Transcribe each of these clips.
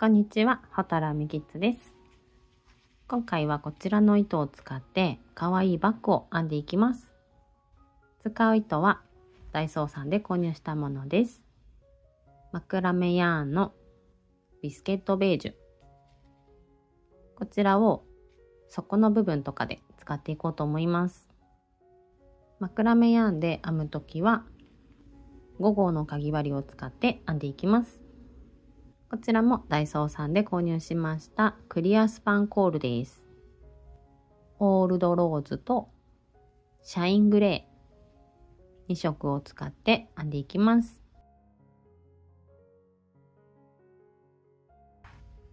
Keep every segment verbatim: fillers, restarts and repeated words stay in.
こんにちは、ほたらみキッズです。今回はこちらの糸を使ってかわいいバッグを編んでいきます。使う糸はダイソーさんで購入したものです。マクラメヤーンのビスケットベージュ、こちらを底の部分とかで使っていこうと思います。マクラメヤーンで編むときはご号のかぎ針を使って編んでいきます。こちらもダイソーさんで購入しましたクリアスパンコールです。オールドローズとシャイングレーに色を使って編んでいきます。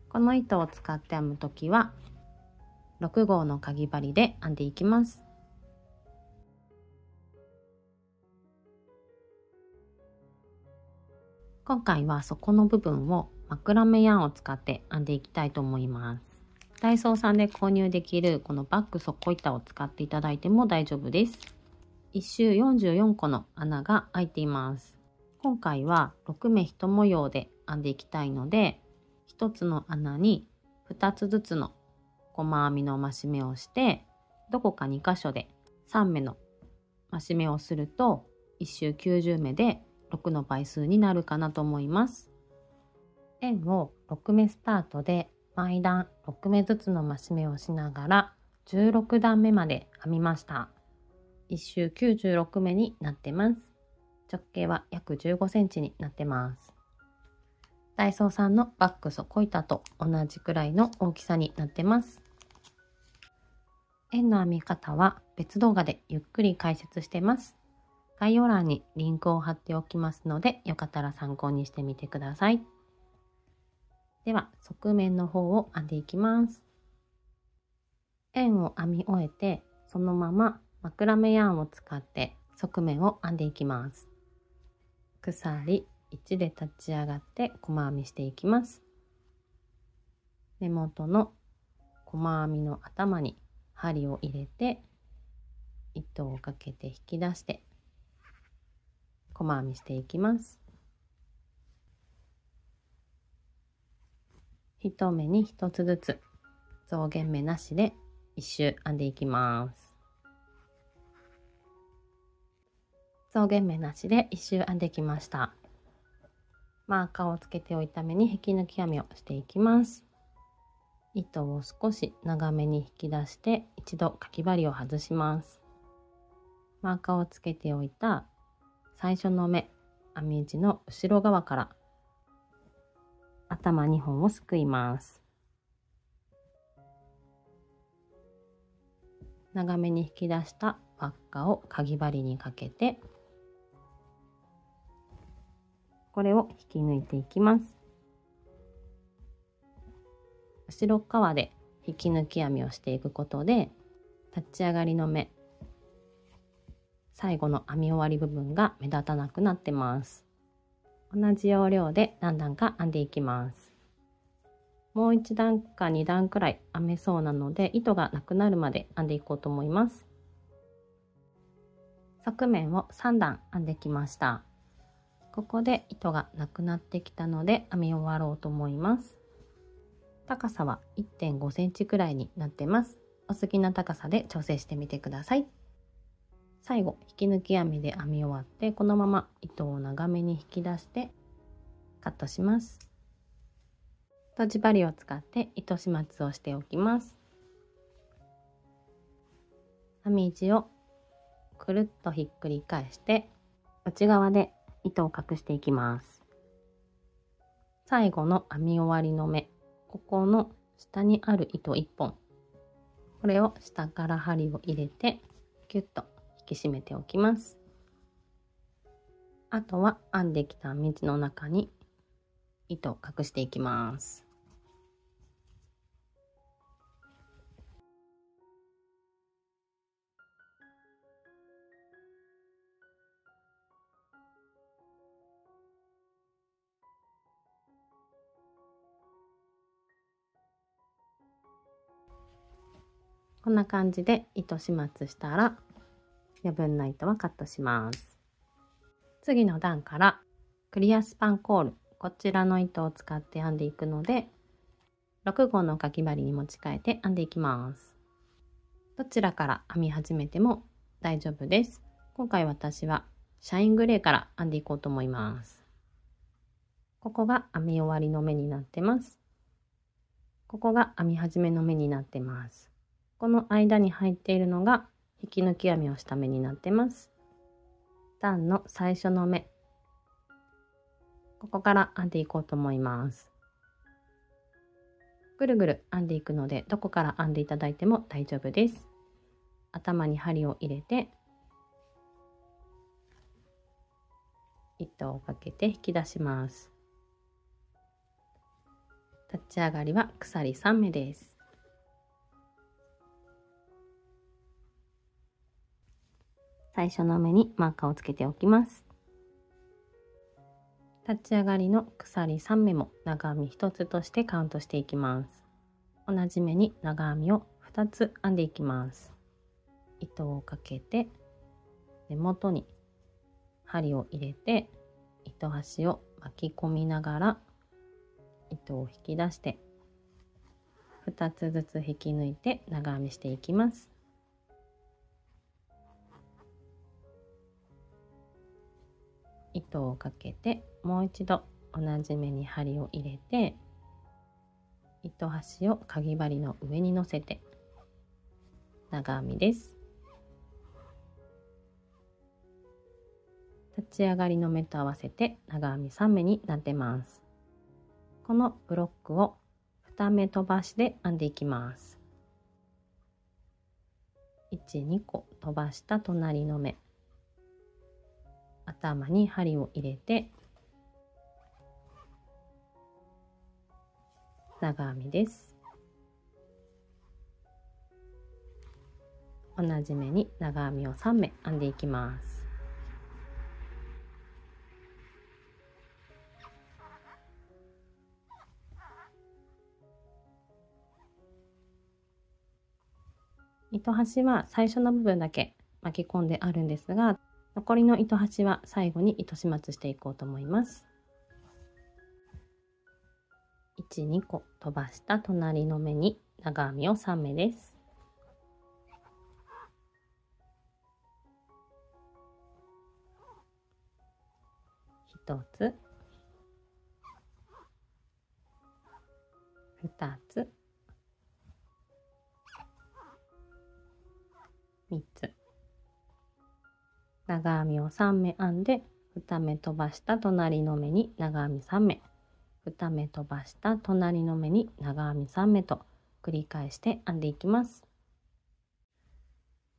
この糸を使って編むときはろく号のかぎ針で編んでいきます。今回は底の部分をマクラメヤーンを使って編んでいきたいと思います。ダイソーさんで購入できるこのバッグ底板を使っていただいても大丈夫です。いっ周よんじゅうよん個の穴が開いています。今回はろく目いち模様で編んでいきたいので、ひとつの穴にふたつずつの細編みの増し目をして、どこかに箇所でさん目の増し目をするといっ周きゅうじゅう目でろくの倍数になるかなと思います。円をろく目スタートで毎段ろく目ずつの増し目をしながらじゅうろく段目まで編みました。いっ周きゅうじゅうろく目になってます。直径は約じゅうごセンチになってます。ダイソーさんのバッグ底板と同じくらいの大きさになってます。円の編み方は別動画でゆっくり解説してます。概要欄にリンクを貼っておきますので、よかったら参考にしてみてください。では、側面の方を編んでいきます。円を編み終えて、そのままマクラメヤーンを使って側面を編んでいきます。鎖いちで立ち上がって細編みしていきます。根元の細編みの頭に針を入れて、糸をかけて引き出して、細編みしていきます。いち目にひとつずつ増減目なしでいっ周編んでいきます。増減目なしでいっ周編んできました。マーカーをつけておいた目に引き抜き編みをしていきます。糸を少し長めに引き出して一度かぎ針を外します。マーカーをつけておいた最初の目編み地の後ろ側から頭に本をすくいます。長めに引き出した輪っかをかぎ針にかけてこれを引き抜いていきます。後ろ側で引き抜き編みをしていくことで立ち上がりの目最後の編み終わり部分が目立たなくなってます。同じ要領で何段か編んでいきます。もういち段かに段くらい編めそうなので、糸がなくなるまで編んでいこうと思います。側面をさん段編んできました。ここで糸がなくなってきたので編み終わろうと思います。高さは いってんご センチくらいになってます。お好きな高さで調整してみてください。最後引き抜き編みで編み終わってこのまま糸を長めに引き出してカットします。とじ針を使って糸始末をしておきます。編み地をくるっとひっくり返して内側で糸を隠していきます。最後の編み終わりの目、ここの下にある糸いっぽん、これを下から針を入れてキュッと引き締めておきます。あとは編んできた編み地の中に糸を隠していきます。こんな感じで糸始末したら余分な糸はカットします。次の段からクリアスパンコール、こちらの糸を使って編んでいくので、ろく号のかぎ針に持ち替えて編んでいきます。どちらから編み始めても大丈夫です。今回私はシャイングレーから編んでいこうと思います。ここが編み終わりの目になってます。ここが編み始めの目になってます。この間に入っているのが引き抜き編みをした目になってます。段の最初の目、ここから編んでいこうと思います。ぐるぐる編んでいくので、どこから編んでいただいても大丈夫です。頭に針を入れて糸をかけて引き出します。立ち上がりは鎖さんめです。最初の目にマーカーをつけておきます。立ち上がりの鎖さんめも長編みひとつとしてカウントしていきます。同じ目に長編みをふたつ編んでいきます。糸をかけて根元に針を入れて糸端を巻き込みながら糸を引き出してふたつずつ引き抜いて長編みしていきます。糸をかけてもう一度同じ目に針を入れて糸端をかぎ針の上に乗せて長編みです。立ち上がりの目と合わせて長編みさんめになってます。このブロックをにめ飛ばしで編んでいきます。いち、にこ飛ばした隣の目、頭に針を入れて長編みです。同じ目に長編みをさんめ編んでいきます。糸端は最初の部分だけ巻き込んであるんですが、残りの糸端は最後に糸始末していこうと思います。いち、にこ飛ばした隣の目に長編みをさんめです。ひとつ、ふたつ、みっつ、長編みをさんめ編んでにめ飛ばした隣の目に長編みさんめ、にめ飛ばした隣の目に長編みさんめと繰り返して編んでいきます。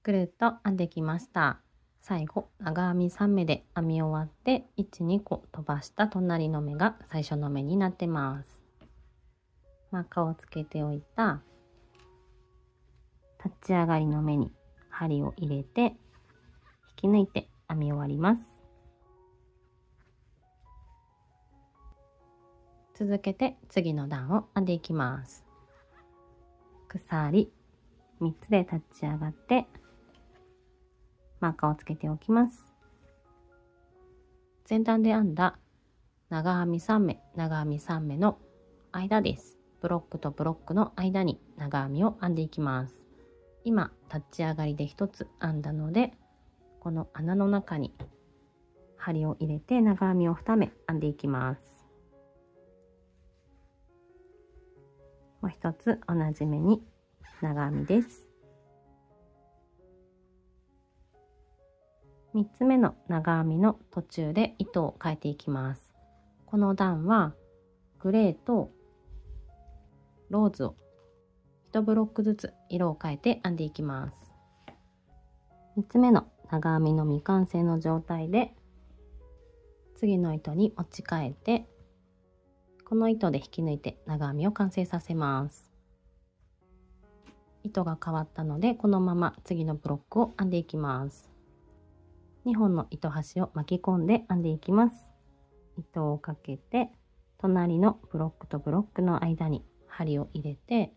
ぐるっと編んできました。最後長編みさんめで編み終わって いち、にこ飛ばした隣の目が最初の目になってます。マーカーをつけておいた立ち上がりの目に針を入れて引き抜いて編み終わります。続けて次の段を編んでいきます。鎖みっつで立ち上がってマーカーをつけておきます。前段で編んだ長編みさんめ、長編みさんめの間です。ブロックとブロックの間に長編みを編んでいきます。今立ち上がりでひとつ編んだので、この穴の中に針を入れて長編みをに目編んでいきます。もうひとつ同じ目に長編みです。みっつめの長編みの途中で糸を変えていきます。この段はグレーとローズをいちブロックずつ色を変えて編んでいきます。みっつめの長編みの未完成の状態で次の糸に持ち替えて、この糸で引き抜いて長編みを完成させます。糸が変わったのでこのまま次のブロックを編んでいきます。にほんの糸端を巻き込んで編んでいきます。糸をかけて隣のブロックとブロックの間に針を入れて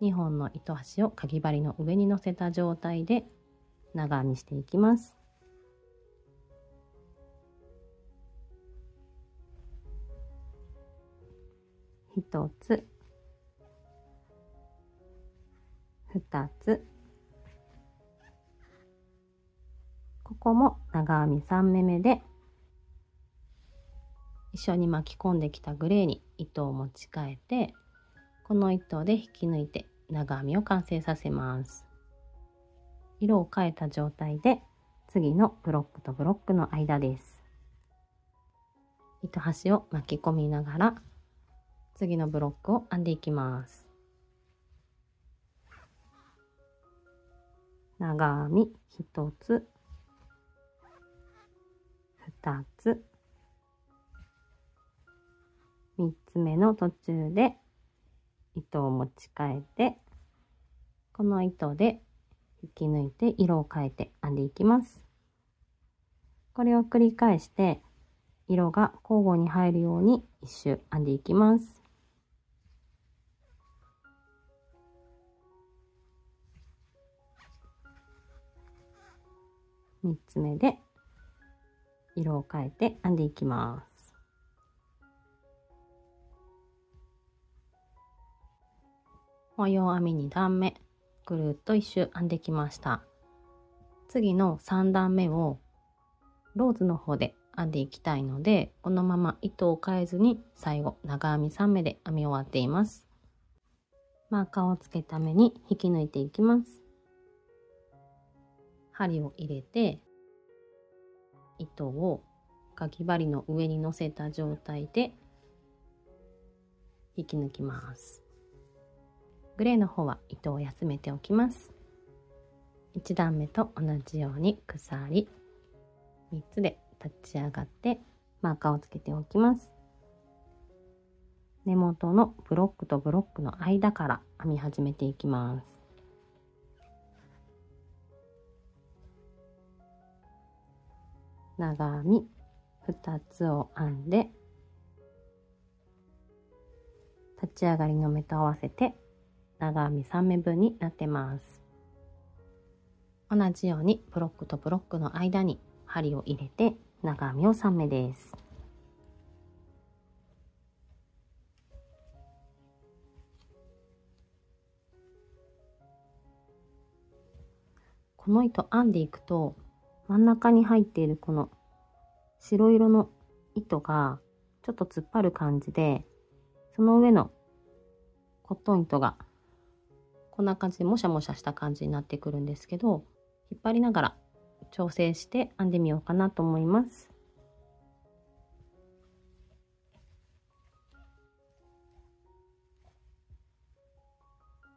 にほんの糸端をかぎ針の上に乗せた状態で長編みしていきます。一つ、二つ、ここも長編みさんめめで一緒に巻き込んできたグレーに糸を持ち替えて、この糸で引き抜いて長編みを完成させます。色を変えた状態で次のブロックとブロックの間です。糸端を巻き込みながら次のブロックを編んでいきます。長編みひとつ、ふたつ、みっつめの途中で糸を持ち替えて、この糸で引き抜いて色を変えて編んでいきます。これを繰り返して色が交互に入るように一周編んでいきます。みっつめで色を変えて編んでいきます。模様編みにだんめぐるっと一周編んできました。次のさんだんめをローズの方で編んでいきたいので、このまま糸を変えずに最後長編みさんめで編み終わっています。マーカーをつけた目に引き抜いていきます。針を入れて糸をかぎ針の上に乗せた状態で引き抜きます。グレーの方は糸を休めておきます。いちだんめと同じように鎖みっつで立ち上がってマーカーをつけておきます。根元のブロックとブロックの間から編み始めていきます。長編みふたつを編んで立ち上がりの目と合わせて長編みさんめぶんになってます。同じようにブロックとブロックの間に針を入れて長編みをさんめです。この糸編んでいくと真ん中に入っているこの白色の糸がちょっと突っ張る感じで、その上のコットン糸がこんな感じでもしゃもしゃした感じになってくるんですけど、引っ張りながら調整して編んでみようかなと思います。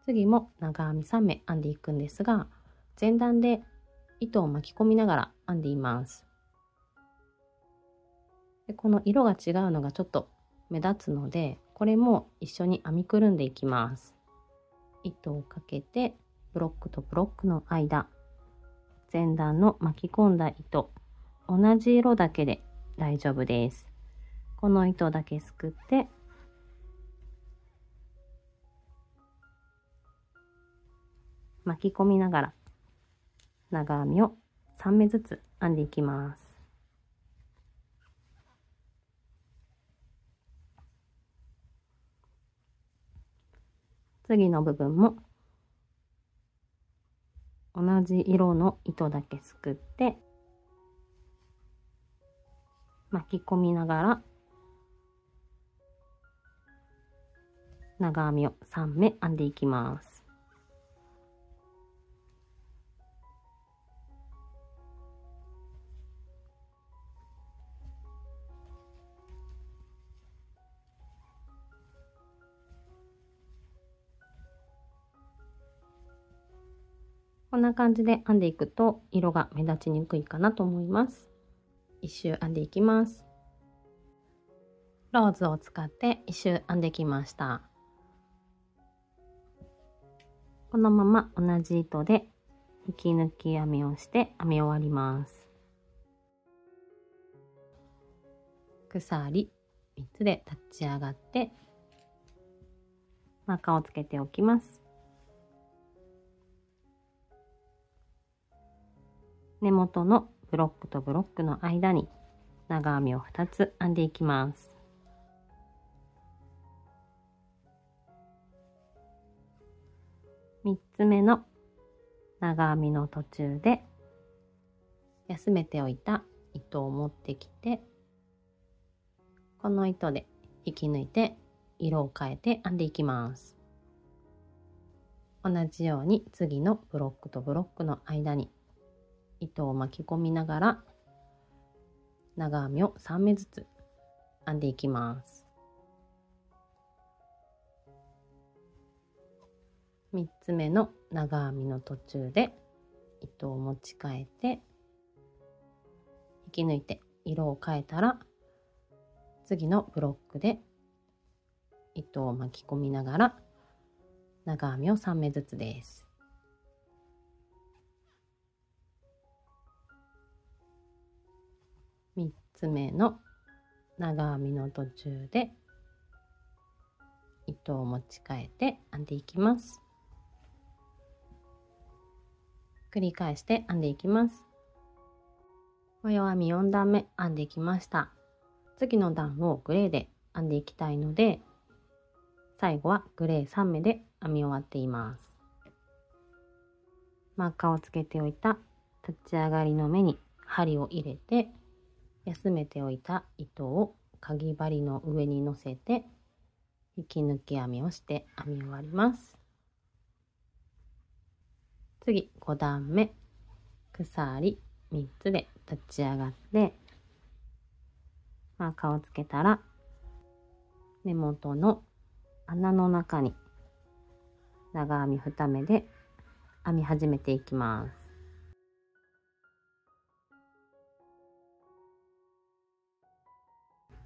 次も長編みさんめ編んでいくんですが、前段で糸を巻き込みながら編んでいます。でこの色が違うのがちょっと目立つので、これも一緒に編みくるんでいきます。糸をかけてブロックとブロックの間、前段の巻き込んだ糸、同じ色だけで大丈夫です。この糸だけすくって巻き込みながら長編みをさんめずつ編んでいきます。次の部分も同じ色の糸だけすくって巻き込みながら長編みをさんめ編んでいきます。こんな感じで編んでいくと色が目立ちにくいかなと思います。一周編んでいきます。ローズを使って一周編んできました。このまま同じ糸で引き抜き編みをして編み終わります。鎖みっつで立ち上がってマーカーをつけておきます。根元のブロックとブロックの間に長編みをふたつ編んでいきます。みっつめの長編みの途中で休めておいた糸を持ってきて、この糸で引き抜いて色を変えて編んでいきます。同じように次のブロックとブロックの間に糸を巻き込みながら長編みをさんめずつ編んでいきます。みっつめの長編みの途中で糸を持ち替えて引き抜いて色を変えたら、次のブロックで糸を巻き込みながら長編みをさんめずつです。みっつめの長編みの途中で糸を持ち替えて編んでいきます。繰り返して編んでいきます。模様編みよん段目編んできました。次の段をグレーで編んでいきたいので、最後はグレーさん目で編み終わっています。マーカーをつけておいた立ち上がりの目に針を入れて、休めておいた糸をかぎ針の上に乗せて引き抜き編みをして編み終わります。次ご段目、鎖みっつで立ち上がって、マーカーをつけたら根元の穴の中に長編みに目で編み始めていきます。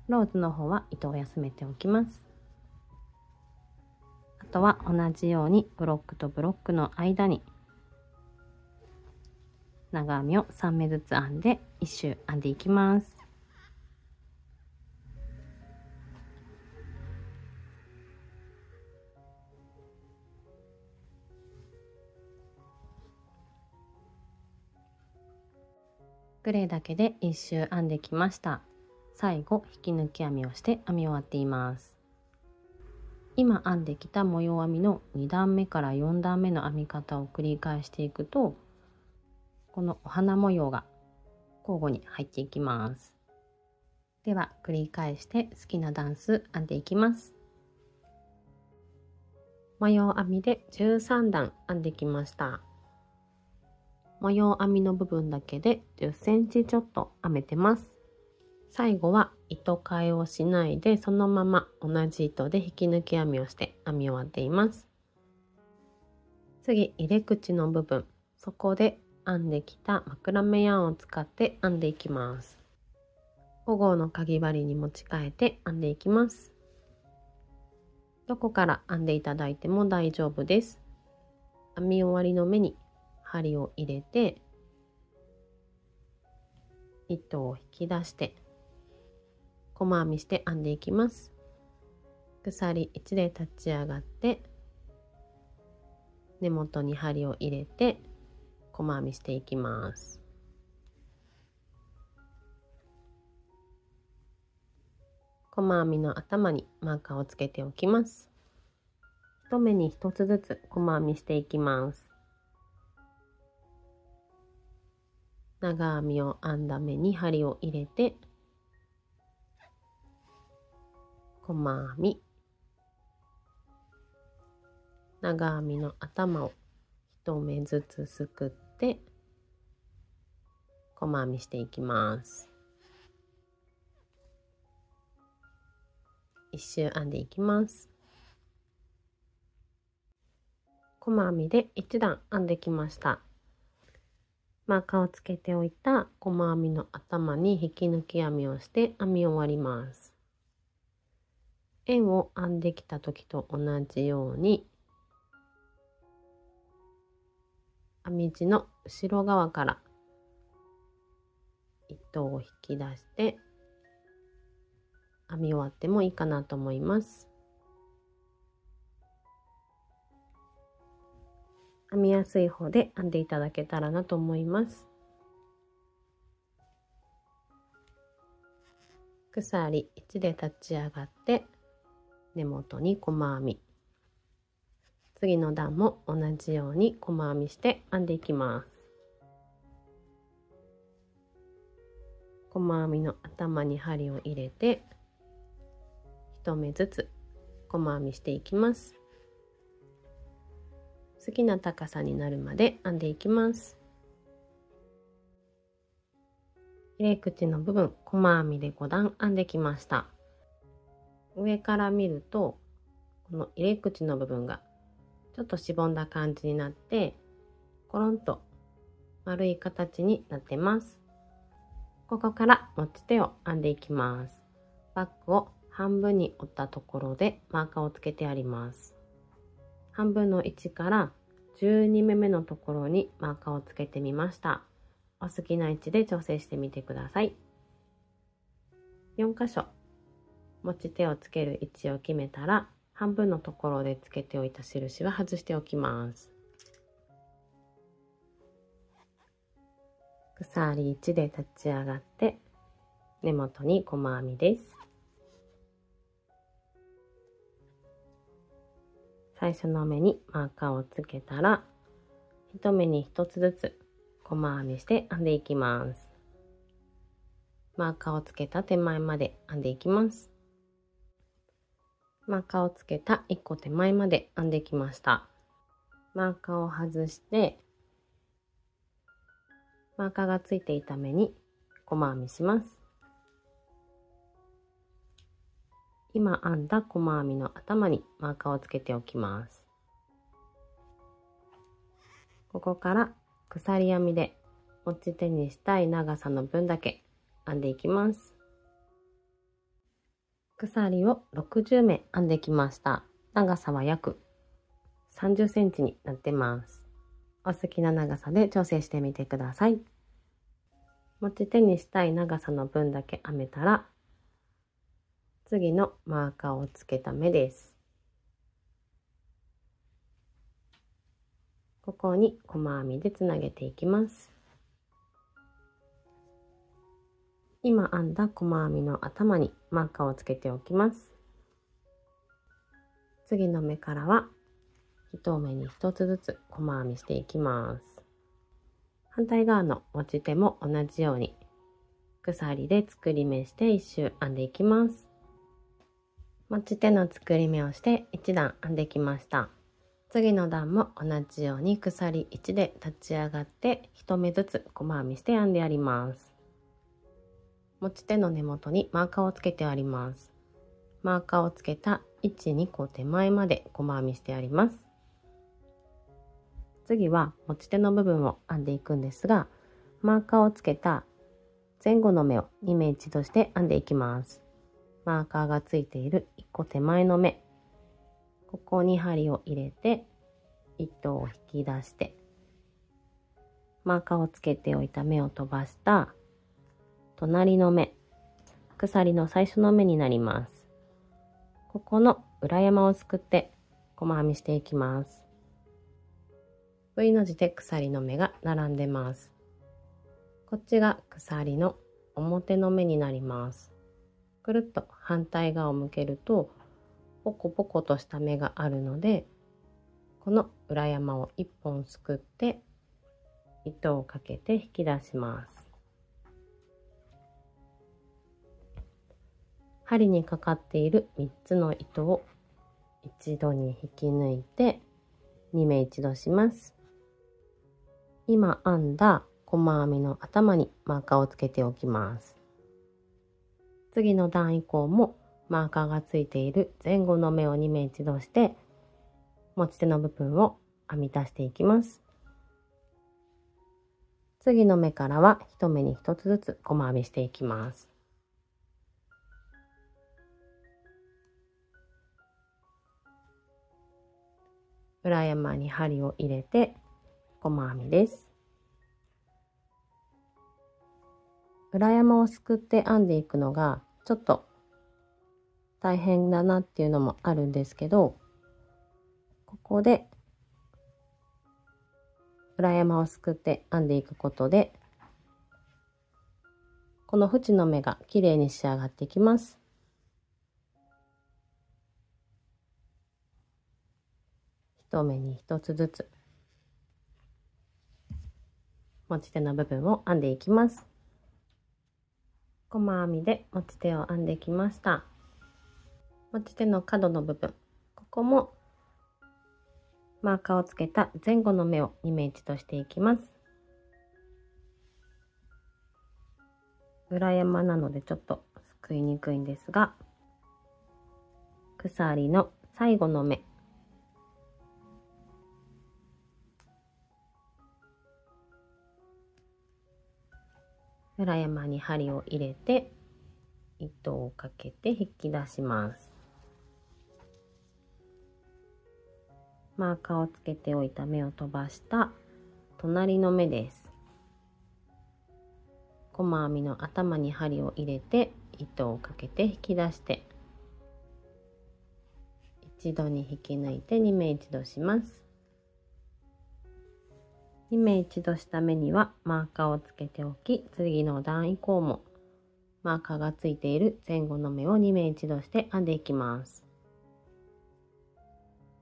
ローズの方は糸を休めておきます。あとは同じようにブロックとブロックの間に長編みをさん目ずつ編んでいっ周編んでいきます。グレーだけでいっ周編んできました。最後引き抜き編みをして編み終わっています。今編んできた模様編みのに段目からよん段目の編み方を繰り返していくと、このお花模様が交互に入っていきます。では繰り返して好きな段数編んでいきます。模様編みでじゅうさん段編んできました。模様編みの部分だけでじゅっセンチちょっと編めてます。最後は糸替えをしないでそのまま同じ糸で引き抜き編みをして編み終わっています。次入れ口の部分、そこで編んできたまくらめヤーンを使って編んでいきます。ご号のかぎ針に持ち替えて編んでいきます。どこから編んでいただいても大丈夫です。編み終わりの目に針を入れて糸を引き出して細編みして編んでいきます。鎖いちで立ち上がって、根元に針を入れて細編みしていきます。細編みの頭にマーカーをつけておきます。一目に一つずつ細編みしていきます。長編みを編んだ目に針を入れて細編み、長編みの頭を一目ずつすくって細編みしていきます。一周編んでいきます。細編みでいち段編んできました。マーカーをつけておいた細編みの頭に引き抜き編みをして編み終わります。円を編んできた時と同じように編み地の後ろ側から糸を引き出して編み終わってもいいかなと思います。編みやすい方で編んでいただけたらなと思います。鎖いちで立ち上がって根元に細編み、次の段も同じように細編みして編んでいきます。細編みの頭に針を入れてひとめずつ細編みしていきます。好きな高さになるまで編んでいきます。切れ口の部分、細編みでご段編んできました。上から見るとこの入れ口の部分がちょっとしぼんだ感じになってコロンと丸い形になってます。ここから持ち手を編んでいきます。バッグを半分に折ったところでマーカーをつけてあります。半分のいちからじゅうにめめのところにマーカーをつけてみました。お好きな位置で調整してみてください。よんかしょ持ち手をつける位置を決めたら半分のところでつけておいた印は外しておきます。鎖いちで立ち上がって根元に細編みです。最初の目にマーカーをつけたら一目に一つずつ細編みして編んでいきます。マーカーをつけた手前まで編んでいきます。マーカーをつけたいっこ手前まで編んできました。マーカーを外してマーカーがついていた目に細編みします。今編んだ細編みの頭にマーカーをつけておきます。ここから鎖編みで持ち手にしたい長さの分だけ編んでいきます。鎖をろくじゅうめ編んできました。長さは約さんじゅっセンチになってます。お好きな長さで調整してみてください。持ち手にしたい長さの分だけ編めたら次のマーカーをつけた目です。ここに細編みでつなげていきます。今編んだ細編みの頭にマーカーをつけておきます。次の目からは一目に一つずつ細編みしていきます。反対側の持ち手も同じように鎖で作り目して一周編んでいきます。持ち手の作り目をしていちだん編んできました。次の段も同じように鎖いちで立ち上がってひとめずつ細編みして編んであります。持ち手の根元にマーカーをつけてあります。マーカーをつけたいち、にこ手前まで細編みしてあります。次は持ち手の部分を編んでいくんですが、マーカーをつけた前後の目をにめ一度して編んでいきます。マーカーがついているいっこ手前の目、ここに針を入れて糸を引き出してマーカーをつけておいた目を飛ばした隣の目、鎖の最初の目になります。ここの裏山をすくって細編みしていきます。 V の字で鎖の目が並んでます。こっちが鎖の表の目になります。くるっと反対側を向けるとポコポコとした目があるので、この裏山をいっぽんすくって糸をかけて引き出します。針にかかっているみっつの糸を一度に引き抜いてにめ一度します。今編んだ細編みの頭にマーカーをつけておきます。次の段以降もマーカーがついている前後の目をにめ一度して持ち手の部分を編み出していきます。次の目からは一目に一つずつ細編みしていきます。裏山に針を入れて細編みです。裏山をすくって編んでいくのがちょっと大変だなっていうのもあるんですけど、ここで裏山をすくって編んでいくことでこの縁の目が綺麗に仕上がってきます。いち目にひとつずつ持ち手の部分を編んでいきます。細編みで持ち手を編んできました。持ち手の角の部分、ここもマーカーをつけた前後の目をイメージとしていきます。裏山なのでちょっとすくいにくいんですが、鎖の最後の目、裏山に針を入れて糸をかけて引き出します。マーカーをつけておいた目を飛ばした隣の目です。細編みの頭に針を入れて糸をかけて引き出して一度に引き抜いてに目一度します。に目一度した目にはマーカーをつけておき、次の段以降もマーカーがついている前後の目をに目一度して編んでいきます。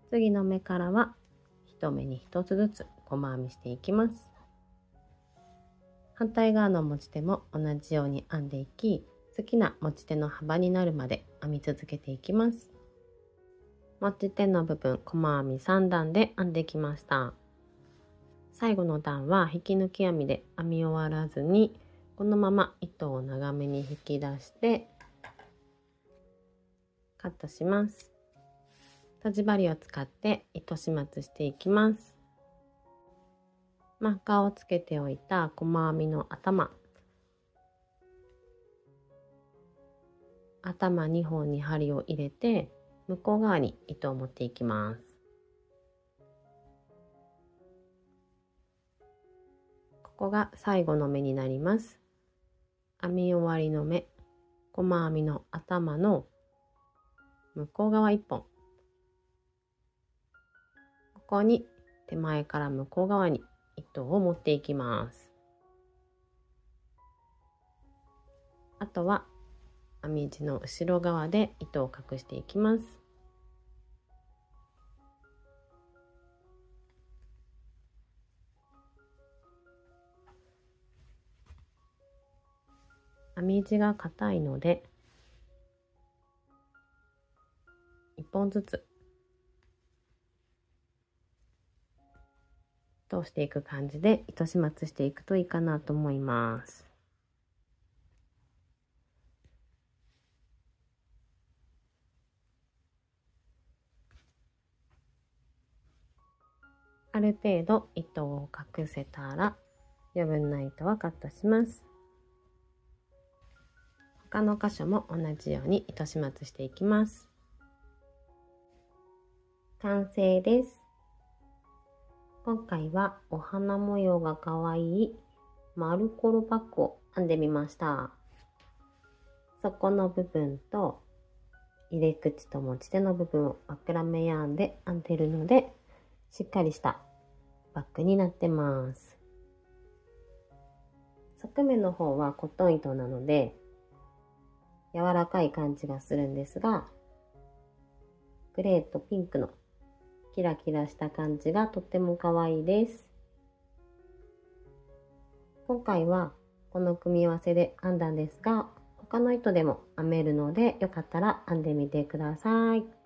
次の目からはいち目にひとつずつ細編みしていきます。反対側の持ち手も同じように編んでいき、好きな持ち手の幅になるまで編み続けていきます。持ち手の部分細編みさん段で編んできました。最後の段は引き抜き編みで編み終わらずに、このまま糸を長めに引き出してカットします。とじ針を使って糸始末していきます。マーカーをつけておいた細編みの頭、頭にほんに針を入れて向こう側に糸を持っていきます。ここが最後の目になります。編み終わりの目、細編みの頭の向こう側いっぽん、ここに手前から向こう側に糸を持っていきます。あとは編み地の後ろ側で糸を隠していきます。編み地が硬いのでいっぽんずつ通していく感じで糸始末していくといいかなと思います。ある程度糸を隠せたら余分な糸はカットします。他の箇所も同じように糸始末していきます。完成です。今回はお花模様がかわいい丸コロバッグを編んでみました。底の部分と入れ口と持ち手の部分をわくらめヤーンで編んでいるので、しっかりしたバッグになってます。側面の方はコットン糸なので柔らかい感じがするんですが、グレーとピンクのキラキラした感じがとっても可愛いです。今回はこの組み合わせで編んだんですが、他の糸でも編めるのでよかったら編んでみてください。